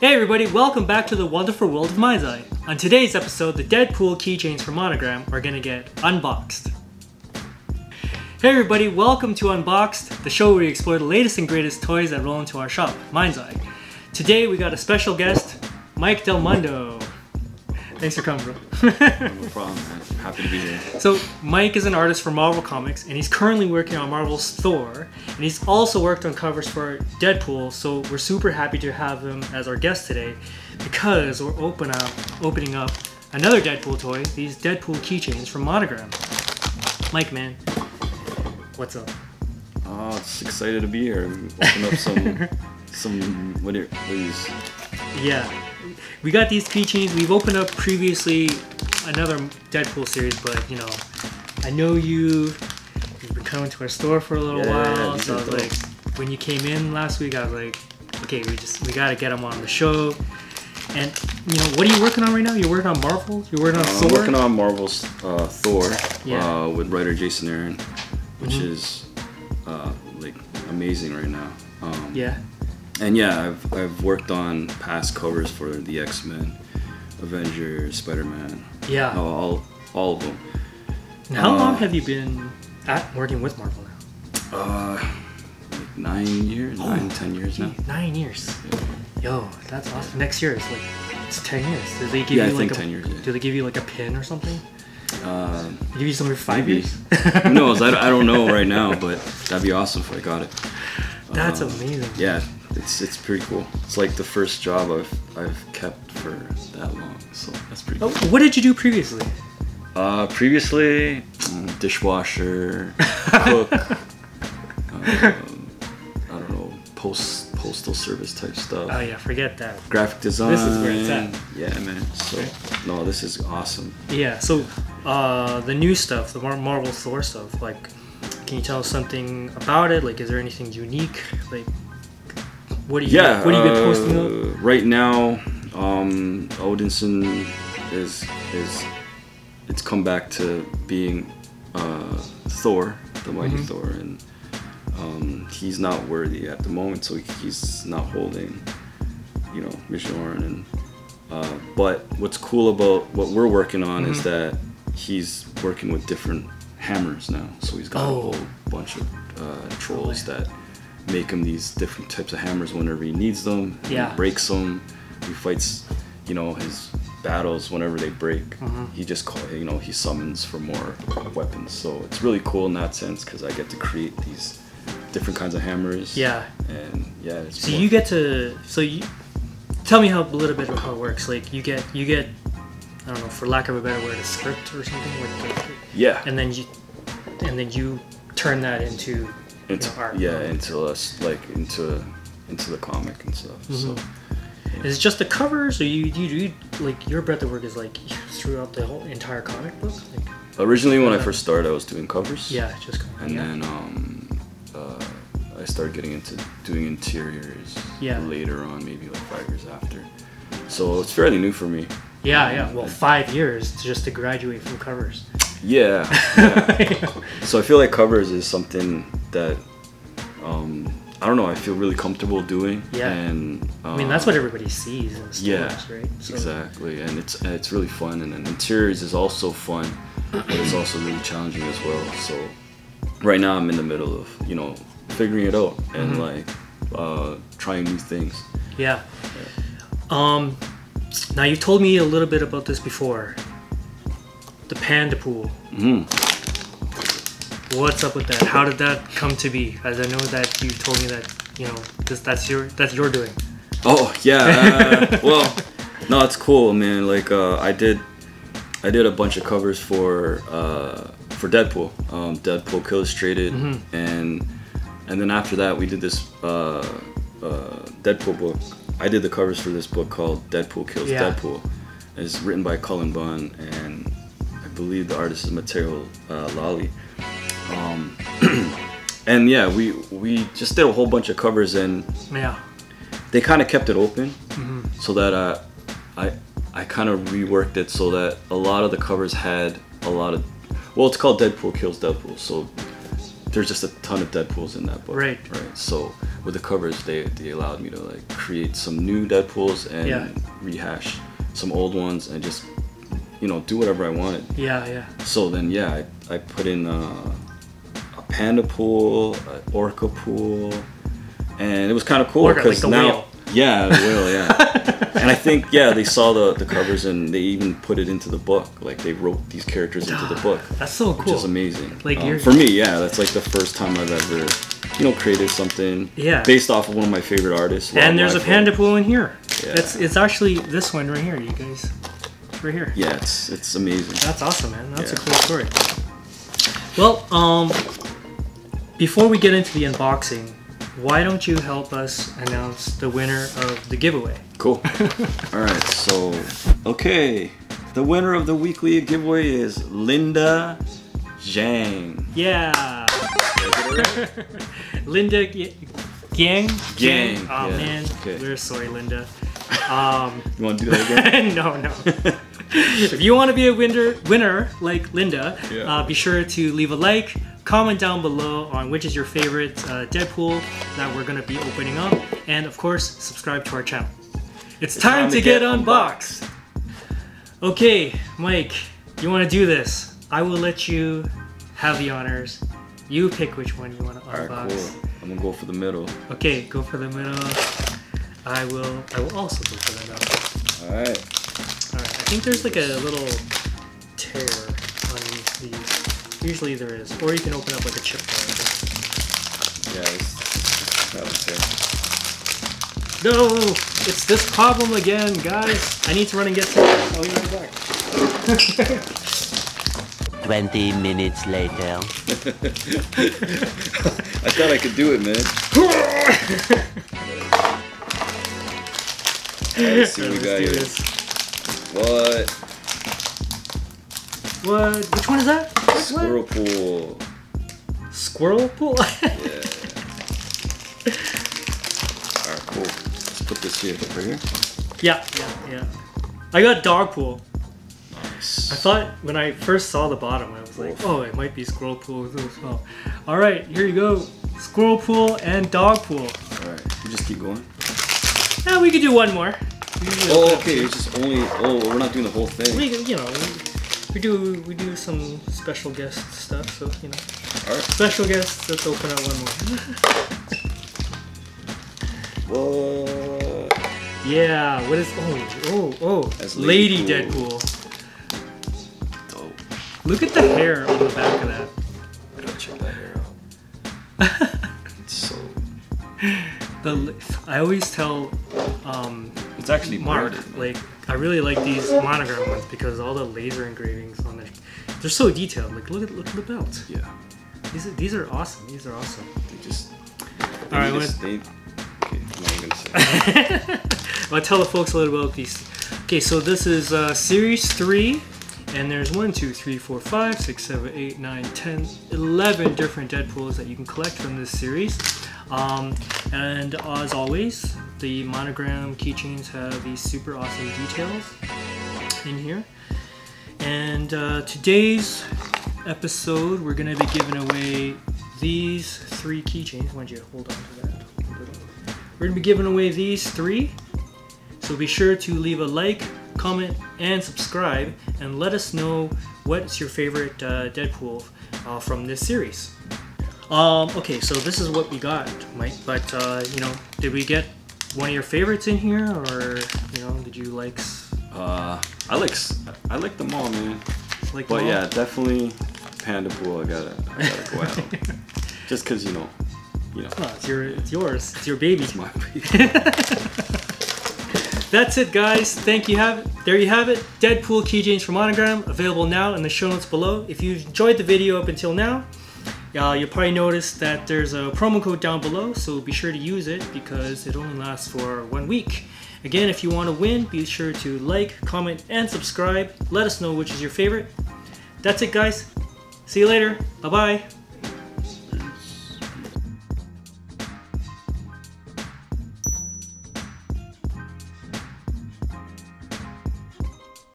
Hey everybody, welcome back to the wonderful world of Mindzai. On today's episode, the Deadpool keychains from Monogram are gonna get unboxed. Hey everybody, welcome to Unboxed, the show where we explore the latest and greatest toys that roll into our shop, Mindzai. Today we got a special guest, Mike Del Mundo. Thanks for coming, bro. No problem, man. Happy to be here. So, Mike is an artist for Marvel Comics, and he's currently working on Marvel's Thor, and he's also worked on covers for Deadpool, so we're super happy to have him as our guest today, because we're opening up another Deadpool toy, these Deadpool keychains from Monogram. Mike, man, what's up? Oh, it's excited to be here and open up some, what are these? Yeah. We got these keychains. We've opened up previously another Deadpool series, but you know, I know you've been coming to our store for a little while, so like when you came in last week, I was like, okay, we gotta get them on the show. And you know, what are you working on right now? You're working on Marvel. You're working on Thor. I'm working on Marvel's Thor with writer Jason Aaron, which is like amazing right now. And yeah, I've worked on past covers for the X-Men, Avengers, Spider-Man. Yeah. All of them. Now, how long have you been working with Marvel now? Like 9 years, 10 years now. 9 years. Yeah. Yo, that's awesome. Next year it's like, it's 10 years. Do they give you like 10 years. Yeah. Do they give you like a pin or something? Give you something for 5 years? Who knows? I don't know right now, but that'd be awesome if I got it. That's amazing. Yeah. It's pretty cool. It's like the first job I've kept for that long, so that's pretty cool. What did you do previously? Previously, dishwasher, cook, I don't know, postal service type stuff. Oh yeah, forget that. Graphic design. This is where it's at. Yeah, man. So no, this is awesome. Yeah. So the new stuff, the Marvel Thor stuff. Like, can you tell us something about it? Like, is there anything unique? Like. What are you been posting up? Right now, Odinson it's come back to being Thor, the mighty Thor, and he's not worthy at the moment, so he's not holding, you know, Mjolnir. And but what's cool about what we're working on is that he's working with different hammers now, so he's got a whole bunch of trolls that make him these different types of hammers whenever he needs them. He breaks them. He fights, you know, his battles whenever they break. He just you know, he summons for more weapons. So it's really cool in that sense because I get to create these different kinds of hammers. Yeah. And yeah. It's so you get to tell me a little bit about how it works. Like you get I don't know, for lack of a better word, a script or something. Like, and then you turn that into the comic and stuff. So is it just the covers, or you like your breadth of work is like throughout the whole entire comic book? Like, originally, when I first started, I was doing covers. Yeah, just covers. And then I started getting into doing interiors. Later on, maybe like 5 years after. So it's fairly new for me. Yeah. Well, 5 years just to graduate from covers. So I feel like covers is something that I don't know, I feel really comfortable doing. And I mean, that's what everybody sees in stores, right? So. Exactly, and it's really fun, and then interiors is also fun, but it's also really challenging as well. So right now I'm in the middle of, you know, figuring it out and like trying new things. Now you've told me a little bit about this before. The panda pool. What's up with that? How did that come to be? As I know that you told me that, you know, that's your doing. Oh yeah. Well, no, it's cool, man. Like I did a bunch of covers for Deadpool, Deadpool Kills Deadpool, and then after that we did this Deadpool book. I did the covers for this book called Deadpool Kills Deadpool. It's written by Cullen Bunn and. I believe the artist is Mateo Lally, and yeah, we just did a whole bunch of covers, and they kind of kept it open so that I kind of reworked it so that a lot of the covers had a lot of, well, it's called Deadpool Kills Deadpool, so there's just a ton of Deadpools in that book. Right. Right. So with the covers, they allowed me to like create some new Deadpools and rehash some old ones and just, you know, do whatever I wanted. Yeah, yeah. So then, yeah, I put in a panda pool, an orca pool, and it was kind of cool because like now, the whale, and I think they saw the covers and they even put it into the book. Like they wrote these characters into the book. That's so cool. Which is amazing. Like for me, that's like the first time I've ever, you know, created something. Yeah. Based off of one of my favorite artists. And there's a panda pool in here. Yeah. It's actually this one right here, you guys. Right here. Yeah, it's amazing. That's awesome, man. That's a cool story. Well, before we get into the unboxing, why don't you help us announce the winner of the giveaway? Cool. All right. So, okay, the winner of the weekly giveaway is Linda Zhang. Yeah. Linda Gang. Oh man, we're sorry, Linda. You want to do that again? No. If you want to be a winner like Linda, be sure to leave a like, comment down below on which is your favorite Deadpool that we're going to be opening up, and of course, subscribe to our channel. It's time to get unboxed. Okay, Mike, you want to do this? I will let you have the honors. You pick which one you want to unbox. All right, cool. I'm going to go for the middle. Okay, go for the middle. I will also go for the middle. All right. All right, I think there's like a little tear on these. Usually there is. Or you can open up like a chip card. Yeah, that was it. No! It's this problem again, guys! I need to run and get to it. I'll be right back. 20 minutes later. I thought I could do it, man. Right, let's see what we got here. What? Which one is that? Squirrel pool. Squirrel pool? Yeah. Alright, cool. Let's put this here. Right here? Yeah. I got dog pool. Nice. I thought when I first saw the bottom, I was like, oh, it might be squirrel pool as well. Alright, here you go. Squirrel pool and dog pool. Alright, you just keep going. Yeah, we could do one more. Okay. It's just only. We're not doing the whole thing. We do some special guest stuff. So you know. All right. Special guests. Let's open up one more. Whoa. Yeah. What is? Oh. That's Lady Deadpool. Dope. Look at the hair on the back of that. I gotta check that hair out. It's so. I always tell it's actually Mark, like, I really like these monogram ones because all the laser engravings on there, they're so detailed. Like, look at the belt. Yeah. These are awesome. They just... Alright, I'll tell the folks a little about these. Okay, so this is Series 3, and there's 1, 2, 3, 4, 5, 6, 7, 8, 9, 10, 11 different Deadpools that you can collect from this series. And as always, the monogram keychains have these super awesome details in here. And today's episode, we're going to be giving away these three keychains. Why don't you hold on to that? We're going to be giving away these three. So be sure to leave a like, comment, and subscribe, and let us know what's your favorite Deadpool from this series. Okay, so this is what we got, Mike, but, you know, did we get one of your favorites in here, or, you know, did you like... I like them all, man. Like them all? Yeah, definitely Panda Pool, I gotta go out. Just cause, you know. No, it's yours, it's your baby. It's my baby. That's it, guys. There you have it. Deadpool keychains from Monogram, available now in the show notes below. If you enjoyed the video up until now, you'll probably notice that there's a promo code down below, so be sure to use it because it only lasts for 1 week. Again, if you want to win, be sure to like, comment, and subscribe. Let us know which is your favorite. That's it, guys. See you later. Bye-bye.